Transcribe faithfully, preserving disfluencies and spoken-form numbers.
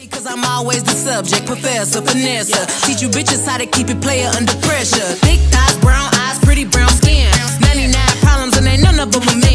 Because I'm always the subject, professor, finesse. Teach you bitches how to keep it player under pressure. Thick thighs, brown eyes, pretty brown skin. ninety-nine problems and ain't none of them a